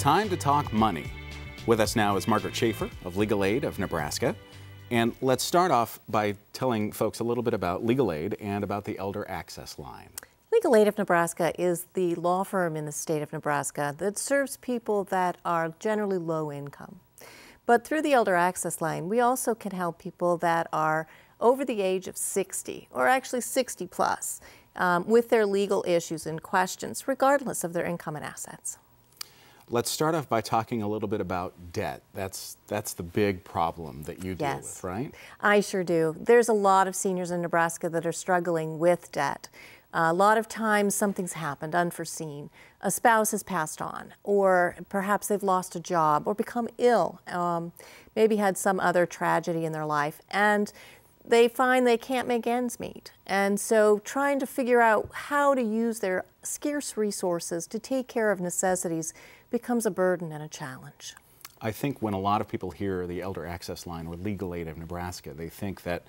time to talk money. With us now is Margaret Schaefer of Legal Aid of Nebraska. And let's start off by telling folks a little bit about Legal Aid and about the Elder Access Line. Legal Aid of Nebraska is the law firm in the state of Nebraska that serves people that are generally low income. But through the Elder Access Line, we also can help people that are over the age of 60, or actually 60 plus, with their legal issues and questions, regardless of their income and assets. Let's start off by talking a little bit about debt. That's the big problem that you deal with, right? I sure do. There's a lot of seniors in Nebraska that are struggling with debt. A lot of times something's happened unforeseen. A spouse has passed on, or perhaps they've lost a job or become ill, maybe had some other tragedy in their life, and they find they can't make ends meet. And so trying to figure out how to use their scarce resources to take care of necessities becomes a burden and a challenge. I think when a lot of people hear the Elder Access Line or Legal Aid of Nebraska, they think that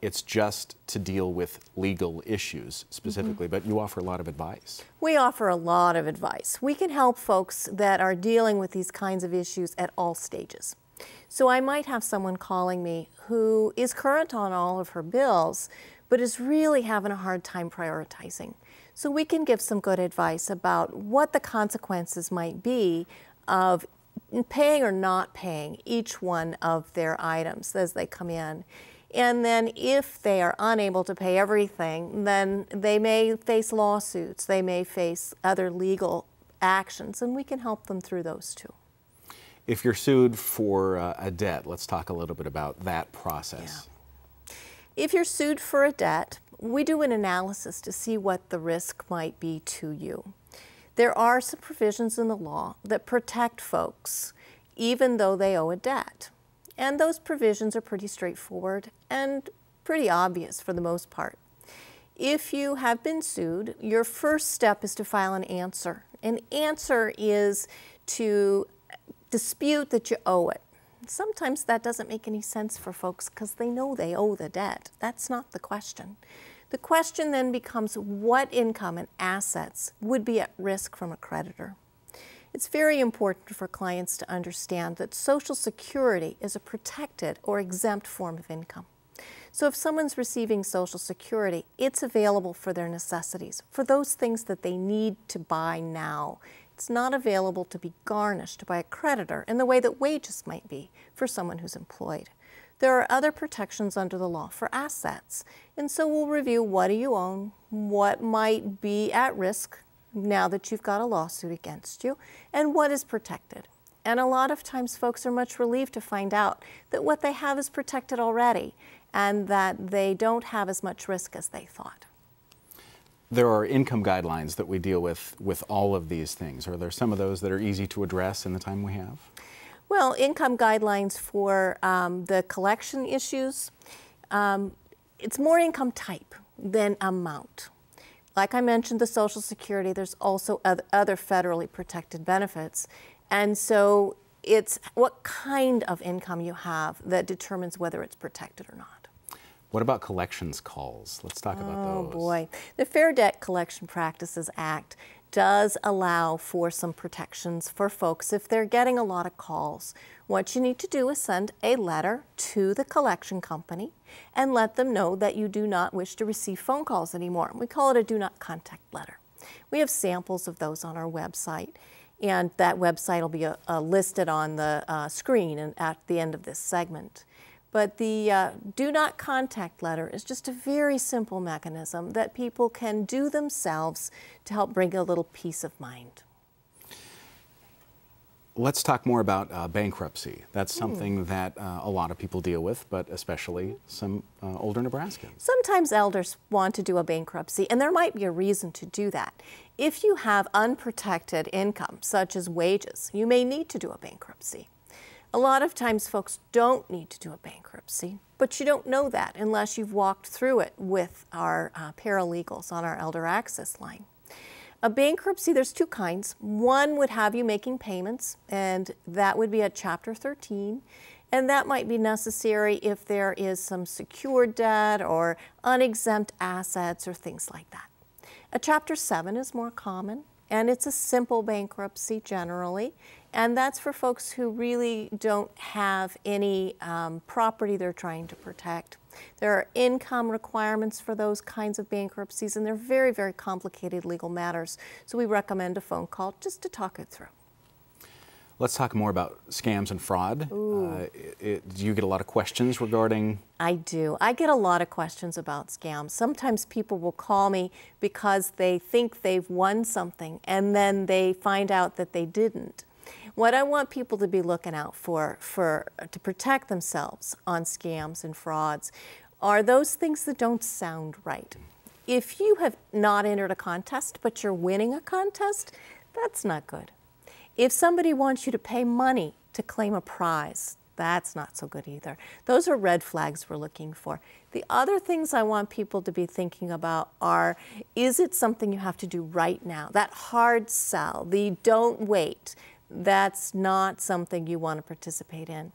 it's just to deal with legal issues specifically, but you offer a lot of advice. We offer a lot of advice. We can help folks that are dealing with these kinds of issues at all stages. So I might have someone calling me who is current on all of her bills, but is really having a hard time prioritizing. So we can give some good advice about what the consequences might be of paying or not paying each one of their items as they come in. And then if they are unable to pay everything, then they may face lawsuits, they may face other legal actions, and we can help them through those too. If you're sued for a debt, let's talk a little bit about that process. Yeah. If you're sued for a debt, we do an analysis to see what the risk might be to you. There are some provisions in the law that protect folks even though they owe a debt. And those provisions are pretty straightforward and pretty obvious for the most part. If you have been sued, your first step is to file an answer. An answer is to dispute that you owe it. Sometimes that doesn't make any sense for folks because they know they owe the debt. That's not the question. The question then becomes what income and assets would be at risk from a creditor. It's very important for clients to understand that Social Security is a protected or exempt form of income. So if someone's receiving Social Security, it's available for their necessities, for those things that they need to buy now. It's not available to be garnished by a creditor in the way that wages might be for someone who's employed. There are other protections under the law for assets, and so we'll review what do you own, what might be at risk now that you've got a lawsuit against you, and what is protected. And a lot of times folks are much relieved to find out that what they have is protected already and that they don't have as much risk as they thought. There are income guidelines that we deal with all of these things. Are there some of those that are easy to address in the time we have? Well, income guidelines for the collection issues, it's more income type than amount. Like I mentioned, the Social Security, there's also other federally protected benefits. And so it's what kind of income you have that determines whether it's protected or not. What about collections calls? Let's talk about those. Oh boy. The Fair Debt Collection Practices Act does allow for some protections for folks if they're getting a lot of calls. What you need to do is send a letter to the collection company and let them know that you do not wish to receive phone calls anymore. We call it a do not contact letter. We have samples of those on our website, and that website will be listed on the screen and at the end of this segment. But the do not contact letter is just a very simple mechanism that people can do themselves to help bring a little peace of mind. Let's talk more about bankruptcy. That's something that a lot of people deal with, but especially some older Nebraskans. Sometimes elders want to do a bankruptcy, and there might be a reason to do that. If you have unprotected income, such as wages, you may need to do a bankruptcy. A lot of times folks don't need to do a bankruptcy, but you don't know that unless you've walked through it with our paralegals on our Elder Access Line. A bankruptcy, there's two kinds. One would have you making payments, and that would be at Chapter 13, and that might be necessary if there is some secured debt or unexempt assets or things like that. A Chapter 7 is more common. And it's a simple bankruptcy generally. And that's for folks who really don't have any property they're trying to protect. There are income requirements for those kinds of bankruptcies, and they're very, very complicated legal matters. So we recommend a phone call just to talk it through. Let's talk more about scams and fraud. Do you get a lot of questions regarding? I do. I get a lot of questions about scams. Sometimes people will call me because they think they've won something and then they find out that they didn't. What I want people to be looking out for to protect themselves on scams and frauds are those things that don't sound right. If you have not entered a contest but you're winning a contest, that's not good. If somebody wants you to pay money to claim a prize, that's not so good either. Those are red flags we're looking for. The other things I want people to be thinking about are, is it something you have to do right now? That hard sell, the don't wait, that's not something you want to participate in.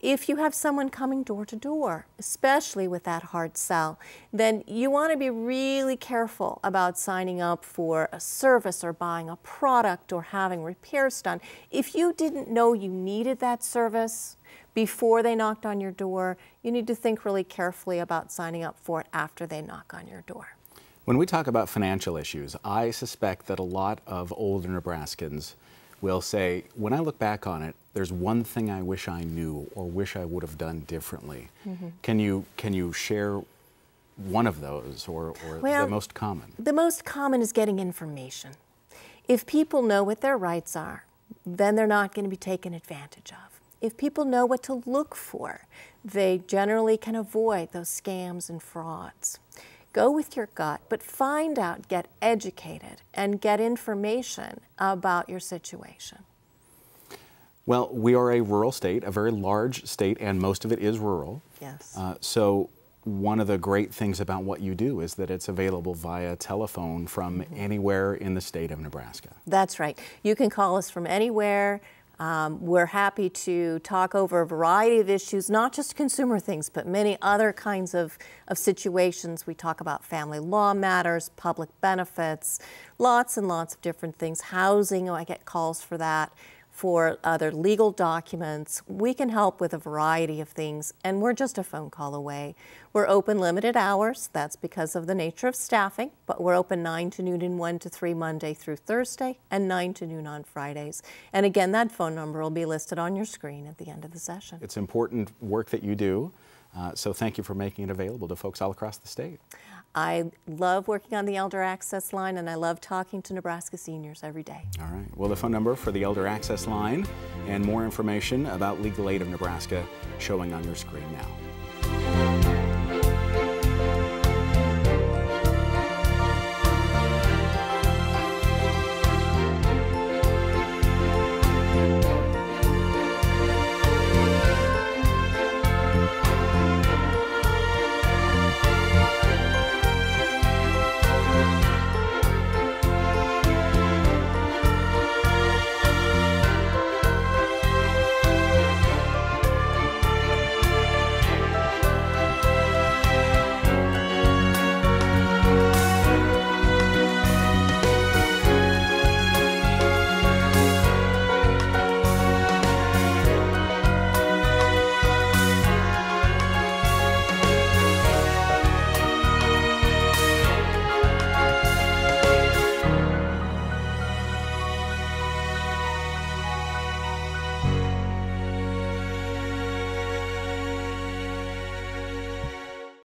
If you have someone coming door to door, especially with that hard sell, then you want to be really careful about signing up for a service or buying a product or having repairs done. If you didn't know you needed that service before they knocked on your door, you need to think really carefully about signing up for it after they knock on your door. When we talk about financial issues, I suspect that a lot of older Nebraskans will say, when I look back on it, there's one thing I wish I knew or wish I would have done differently. Mm-hmm. Can you share one of those or the most common? The most common is getting information. If people know what their rights are, then they're not going to be taken advantage of. If people know what to look for, they generally can avoid those scams and frauds. Go with your gut, but find out, get educated, and get information about your situation. Well, we are a rural state, a very large state, and most of it is rural. Yes. So one of the great things about what you do is that it's available via telephone from anywhere in the state of Nebraska. That's right. You can call us from anywhere. We're happy to talk over a variety of issues, not just consumer things, but many other kinds of situations. We talk about family law matters, public benefits, lots and lots of different things. Housing, I get calls for that, for other legal documents. We can help with a variety of things, and we're just a phone call away. We're open limited hours. That's because of the nature of staffing, but we're open 9 to noon and 1 to 3 Monday through Thursday and 9 to noon on Fridays. And again, that phone number will be listed on your screen at the end of the session. It's important work that you do, so thank you for making it available to folks all across the state. I love working on the Elder Access Line, and I love talking to Nebraska seniors every day. All right. Well, the phone number for the Elder Access Line and more information about Legal Aid of Nebraska showing on your screen now.